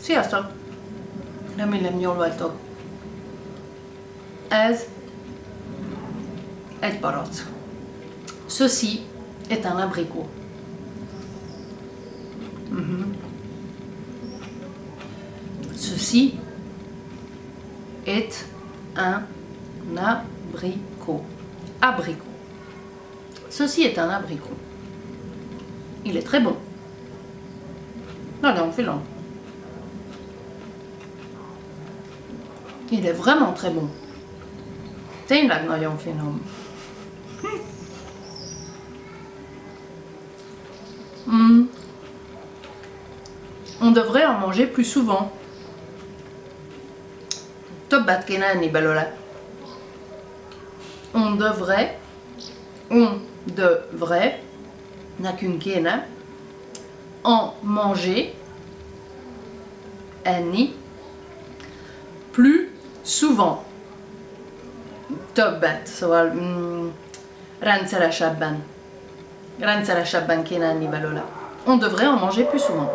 Sziasztok! Remélem jól vagytok. Ez egy barack. Ceci est un abricot. Ceci est un abricot. Abricot. Ceci est un abricot. Il est très bon. Non, non, fais-le. Il est vraiment très bon. Tényleg nagyon finom. On devrait en manger plus souvent. Többet kéne enni belőle. On devrait, nekünk kéne, en manger, enni, plus souvent, többet, szóval rendszeresebben kéne enni belőle. On devrait en manger plus souvent.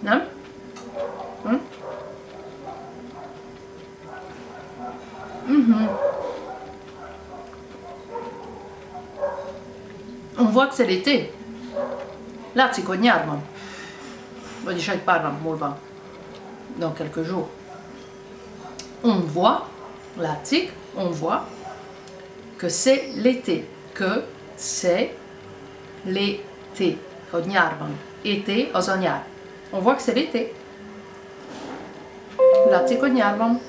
Nem? On voit que c'est l'été. Látszik, hogy nyár van. Vagyis egy pár nap múlva. Dans quelques jours. On voit, látszik, on voit que c'est l'été. Que c'est l'été. Hogy nyár van. Été az a nyár. On voit que c'est l'été. Látszik, hogy nyár van.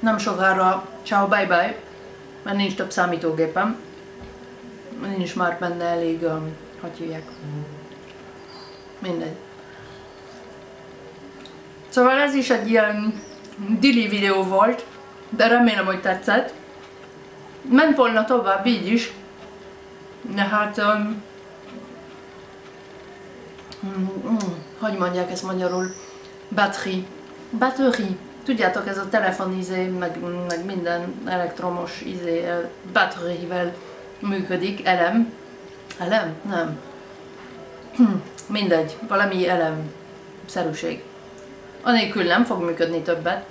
Nem sokára, ciao, bye bye, mert nincs több számítógépem, nincs már benne elég, hogy hívják, mindegy. Szóval ez is egy ilyen dili videó volt, de remélem, hogy tetszett. Ment volna tovább így is, de hát, hogy mondják ezt magyarul, battery. Tudjátok, ez a telefon izé, meg minden elektromos izé, battery-vel működik, elem. Elem? Nem. Mindegy, valami elemszerűség. Anélkül nem fog működni többet.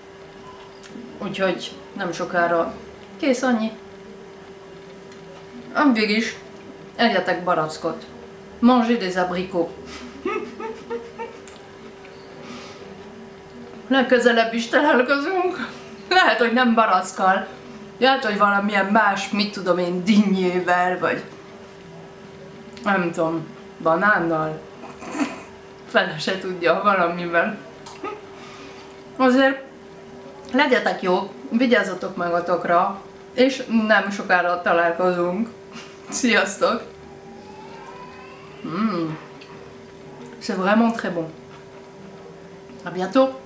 Úgyhogy nem sokára kész annyi. Amíg is, egyetek barackot. Mangez des abricots. Legközelebb is találkozunk. Lehet, hogy nem barackkal. Lehet, hogy valamilyen más, mit tudom én, dinnyével, vagy nem tudom, banánnal. Fene se tudja, valamivel. Azért legyetek jók, vigyázzatok magatokra, és nem sokára találkozunk. Sziasztok! C'est vraiment très bon. À bientôt!